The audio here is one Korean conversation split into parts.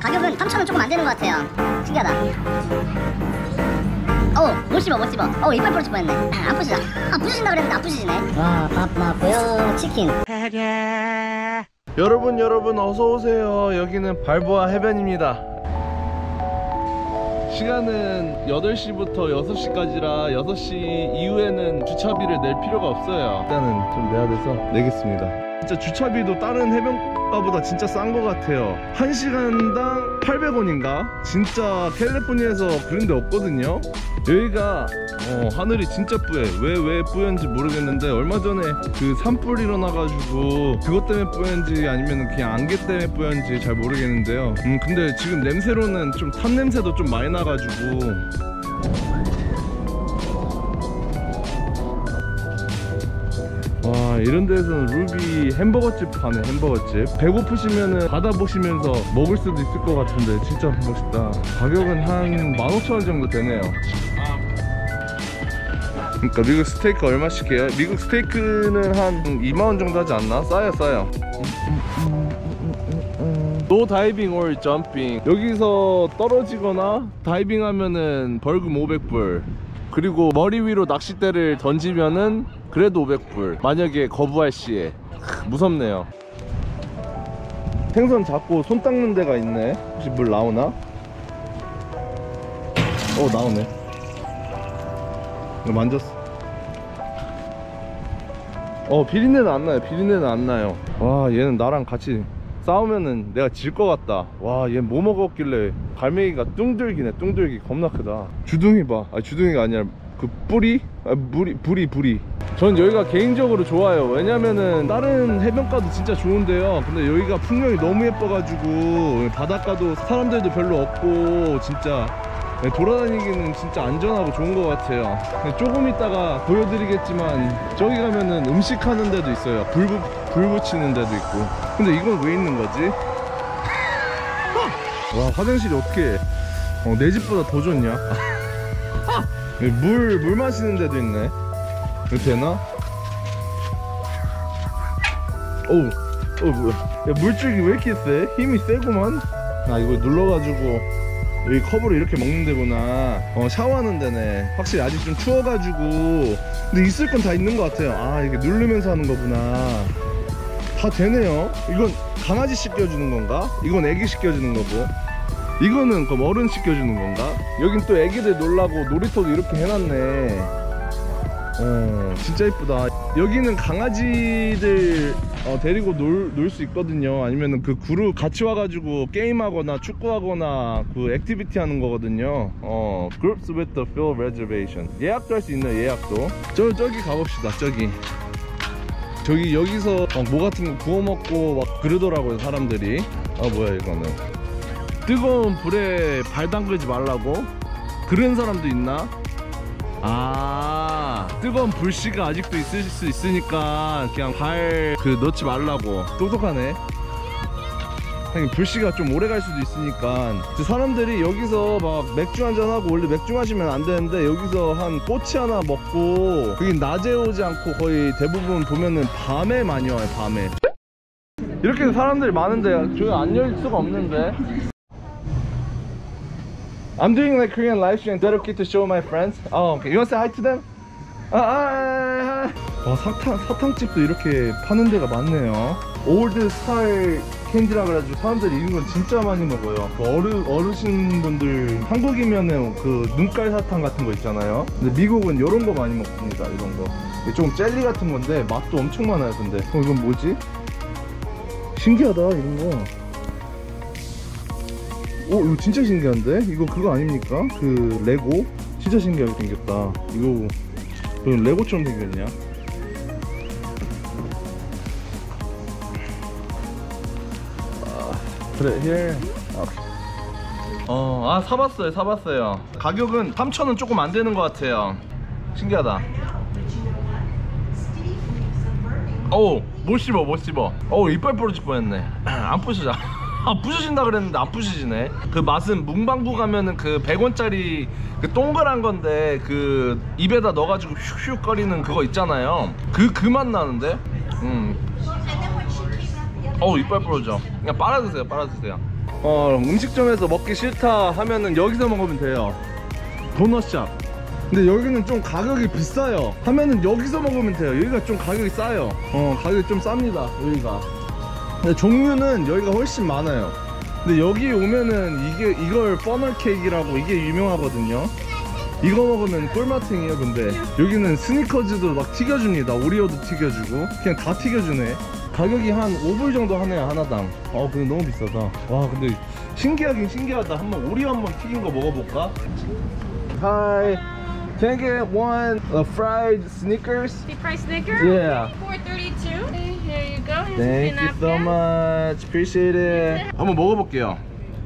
가격은 3,000원 조금 안 되는 것 같아요. 신기하다. 어우, 못 씹어. 어우, 이빨 부러질 뻔했네. 안 부시다. 아, 부시신다 그랬는데 안 부시지네. 와, 밥 먹고요. 치킨. 여러분, 어서오세요. 여기는 발보아 해변입니다. 시간은 8시부터 6시까지라 6시 이후에는 주차비를 낼 필요가 없어요. 일단은 좀 내야 돼서 내겠습니다. 진짜 주차비도 다른 해변가보다 진짜 싼 것 같아요. 1시간당 800원인가? 진짜 캘리포니아에서 그런 데 없거든요. 여기가 하늘이 진짜 뿌예. 왜 뿌연지 모르겠는데 얼마 전에 그 산불 일어나가지고 그것 때문에 뿌연지 아니면 그냥 안개 때문에 뿌연지 잘 모르겠는데요. 근데 지금 냄새로는 좀 탄 냄새도 좀 많이 나가지고 와, 이런 데서는 루비 햄버거집 파네. 햄버거집 배고프시면은 바다 보시면서 먹을 수도 있을 것 같은데 진짜 멋있다. 가격은 한 15,000원 정도 되네요. 그러니까 미국 스테이크 얼마씩 해요? 미국 스테이크는 한 20,000원 정도 하지 않나? 싸요. 노 다이빙 or 점핑. 여기서 떨어지거나 다이빙하면은 벌금 500불, 그리고 머리 위로 낚싯대를 던지면은 그래도 500불, 만약에 거부할 시에. 무섭네요. 생선 잡고 손 닦는 데가 있네. 혹시 물 나오나? 오, 나오네. 만졌어. 비린내는 안 나요. 와, 얘는 나랑 같이 싸우면은 내가 질 것 같다. 와, 얘 뭐 먹었길래 갈매기가 뚱들기네. 뚱들기 겁나 크다. 주둥이 봐. 아니, 주둥이가 아니라 그 뿌리? 아, 부리. 전 여기가 개인적으로 좋아요. 왜냐면은 다른 해변가도 진짜 좋은데요, 근데 여기가 풍경이 너무 예뻐가지고 바닷가도 사람들도 별로 없고 진짜 돌아다니기는 진짜 안전하고 좋은 것 같아요. 조금 있다가 보여드리겠지만 저기 가면은 음식 하는 데도 있어요. 불 붙이는 데도 있고. 근데 이건 왜 있는 거지? 와, 화장실이 어떻게 내 집보다 더 좋냐? 물 마시는 데도 있네. 이거 되나? 뭐야. 야, 물줄기 왜 이렇게 세? 힘이 세구만. 아, 이거 눌러가지고 여기 컵으로 이렇게 먹는 데구나. 샤워하는 데네. 확실히 아직 좀 추워가지고. 근데 있을 건 다 있는 것 같아요. 아, 이렇게 누르면서 하는 거구나. 다 되네요. 이건 강아지 씻겨주는 건가? 이건 애기 씻겨주는 거고. 이거는 그럼 어른 씻겨주는 건가? 여긴 또 애기들 놀라고 놀이터도 이렇게 해놨네. 진짜 이쁘다. 여기는 강아지들 데리고 놀 수 있거든요. 아니면 그 그룹 같이 와가지고 게임하거나 축구하거나 그 액티비티 하는 거거든요. Groups with the field reservation. 예약도 할 수 있네요. 예약도. 저기 가봅시다. 저기 여기서 뭐 같은 거 구워 먹고 막 그러더라고요, 사람들이. 뭐야 이거는. 뜨거운 불에 발 담그지 말라고? 그런 사람도 있나? 뜨거운 불씨가 아직도 있을 수 있으니까 그냥 발 넣지 말라고. 똑똑하네. 불씨가 좀 오래 갈 수도 있으니까. 사람들이 여기서 막 맥주 한잔하고, 원래 맥주 마시면 안 되는데 여기서 한 꼬치 하나 먹고. 그게 낮에 오지 않고 거의 대부분 보면은 밤에 많이 와요. 밤에 이렇게 사람들이 많은데 저기 안 열 수가 없는데. I'm doing like Korean live stream. Is that okay to show my friends? Oh, okay. You want to say hi to them? 와, 사탕집도 이렇게 파는 데가 많네요. 올드 스타일 캔디라 그래가지고 사람들이 이런 건 진짜 많이 먹어요. 어르신분들, 한국이면은 그 눈깔 사탕 같은 거 있잖아요. 근데 미국은 이런 거 많이 먹습니다. 이런 거. 이게 좀 젤리 같은 건데 맛도 엄청 많아요. 근데 이건 뭐지? 신기하다 이런 거. 이거 진짜 신기한데? 이거 그거 아닙니까? 그 레고? 진짜 신기하게 생겼다. 이거 레고처럼 생겼냐? 그래, here. 사봤어요. 가격은 3,000원 조금 안 되는 것 같아요. 신기하다. 못 씹어. 이빨 부러질 뻔했네. 안 부시자. 부셔진다 그랬는데 안 부셔지네. 그 맛은 문방구 가면은 그 100원짜리 그 동그란 건데 그 입에다 넣어가지고 슉슉 거리는 그거 있잖아요. 그 맛 나는데. 이빨 부러져. 그냥 빨아드세요. 음식점에서 먹기 싫다 하면은 여기서 먹으면 돼요. 도넛샵. 근데 여기는 좀 가격이 비싸요. 하면은 여기서 먹으면 돼요. 여기가 좀 가격이 싸요. 가격이 좀 쌉니다, 여기가. 근데 종류는 여기가 훨씬 많아요. 근데 여기 오면은 이걸 버널 케이크라고, 이게 유명하거든요. 이거 먹으면 꿀맛탱이에요. 근데 여기는 스니커즈도 막 튀겨줍니다. 오리오도 튀겨주고 그냥 다 튀겨주네. 가격이 한 5불 정도 하네요, 하나당. 근데 너무 비싸다. 와, 근데 신기하긴 신기하다. 한번 오리오 한번 튀긴 거 먹어볼까? Hi, can I get one fried Snickers? Fried Snickers? Yeah. 432. Here you go. Thank you so much. Appreciate it. 한번 먹어볼게요.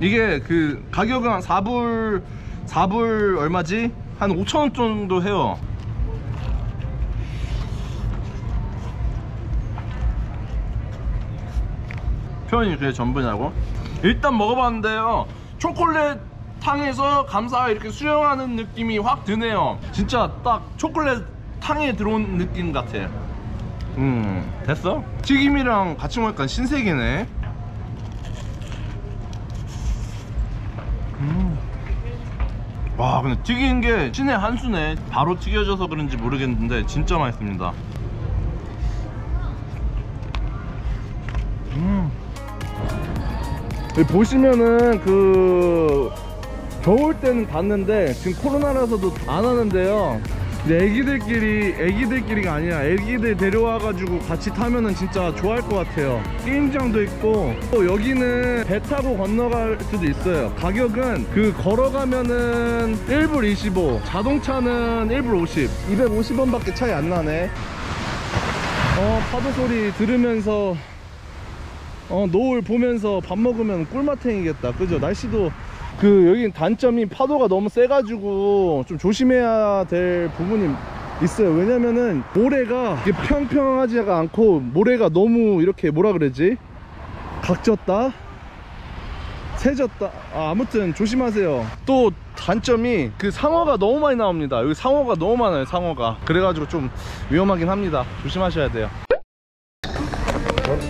이게 그 가격은 한 4불 얼마지? 한 5,000원 정도 해요. 표현이 그게 전부냐고? 일단 먹어봤는데요, 초콜릿탕에서 감사하게 이렇게 수영하는 느낌이 확 드네요. 진짜 딱 초콜릿탕에 들어온 느낌 같아. 됐어? 튀김이랑 같이 먹으니까 신세계네. 와, 근데 튀긴 게 신의 한 수네. 바로 튀겨져서 그런지 모르겠는데 진짜 맛있습니다. 여기 보시면은 그 겨울 때는 닫는데 지금 코로나라서도 안 하는데요. 근데 애기들끼리가 아니라 애기들 데려와가지고 같이 타면은 진짜 좋아할 것 같아요. 게임장도 있고, 또 여기는 배 타고 건너갈 수도 있어요. 가격은 그 걸어가면은 1불 25, 자동차는 1불 50, 250원 밖에 차이 안 나네. 파도 소리 들으면서 노을 보면서 밥 먹으면 꿀맛탱이겠다, 그죠? 날씨도 여긴 단점이 파도가 너무 세가지고 좀 조심해야 될 부분이 있어요. 왜냐면은 모래가 평평하지가 않고, 모래가 너무 이렇게 뭐라 그러지? 각졌다? 세졌다? 아무튼 조심하세요. 또 단점이 상어가 너무 많이 나옵니다. 여기 상어가 너무 많아요, 상어가. 그래가지고 좀 위험하긴 합니다. 조심하셔야 돼요.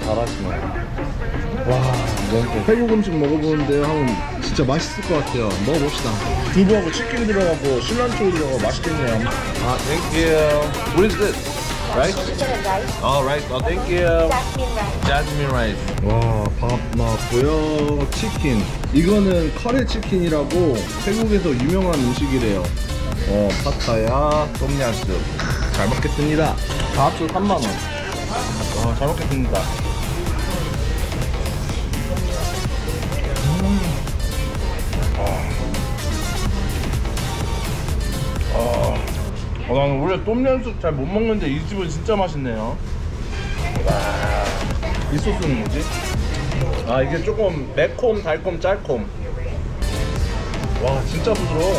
잘하시네요. 와, 태국 음식 먹어보는데요, 하면 진짜 맛있을 것 같아요. 먹어봅시다. 두부하고 치킨 들어가고 신란초 들어가고 맛있겠네요. Thank you. What is this? Rice? Oh, rice. Oh, thank you. Jasmine rice. 와, 밥 나왔고요. 치킨. 이거는 커리 치킨이라고 태국에서 유명한 음식이래요. 파타야, 똠얌스. 잘 먹겠습니다. 다 합쳐 3만 원. 잘 먹겠습니다. 나는 원래 똠얌스 잘 못 먹는데 이 집은 진짜 맛있네요. 이 소스는 뭐지? 이게 조금 매콤, 달콤, 짤콤. 와, 진짜 부드러워.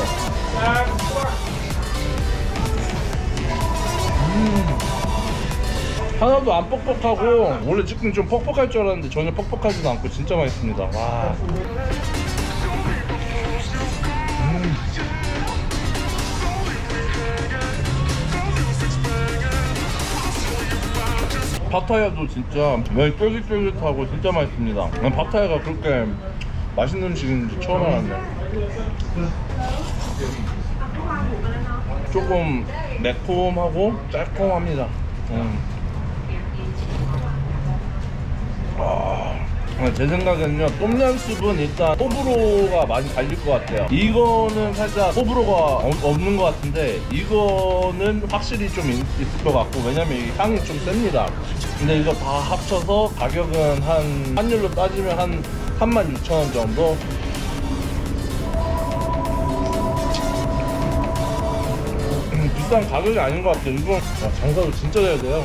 하나도 안 뻑뻑하고, 원래 치킨 좀 퍽퍽할 줄 알았는데 전혀 퍽퍽하지도 않고 진짜 맛있습니다. 와. 파타야도 진짜 면이 쫄깃쫄깃하고 진짜 맛있습니다. 난 파타야가 그렇게 맛있는 음식인지 처음 알았네. 조금 매콤하고 짤콤합니다. 제 생각에는요, 똠얌스는 일단 호불호가 많이 갈릴 것 같아요. 이거는 살짝 호불호가 없는 것 같은데, 이거는 확실히 좀 있을 것 같고, 왜냐면 이 향이 좀 셉니다. 근데 이거 다 합쳐서 가격은 환율로 따지면 한 36,000원 정도? 비싼 가격이 아닌 것 같아요. 이건 장사도 진짜 해야 돼요.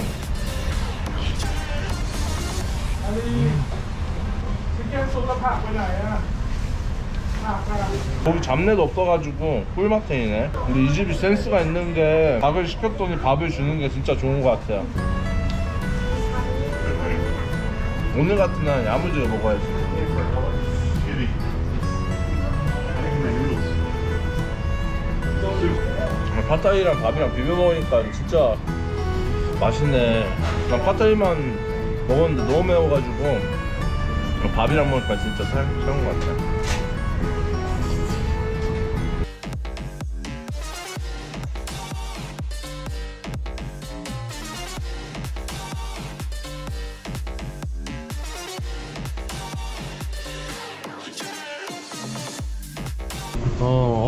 거기 잡내도 없어가지고 꿀맛탱이네. 근데 이 집이 센스가 있는 게, 밥을 시켰더니 밥을 주는 게 진짜 좋은 것 같아요. 오늘 같은 날 야무지게 먹어야지. 파타이랑 밥이랑 비벼 먹으니까 진짜 맛있네. 난 파타이만 먹었는데 너무 매워가지고 이거 밥이랑 먹으니까 진짜 최고인 것 같아요.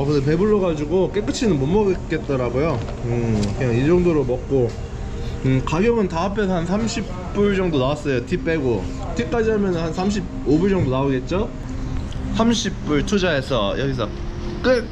근데 배불러가지고 깨끗이는 못 먹겠더라고요. 그냥 이 정도로 먹고, 가격은 다 합해서 한 30불 정도 나왔어요. 팁 빼고. 팁까지 하면 한 35불 정도 나오겠죠? 30불 투자해서 여기서 끝!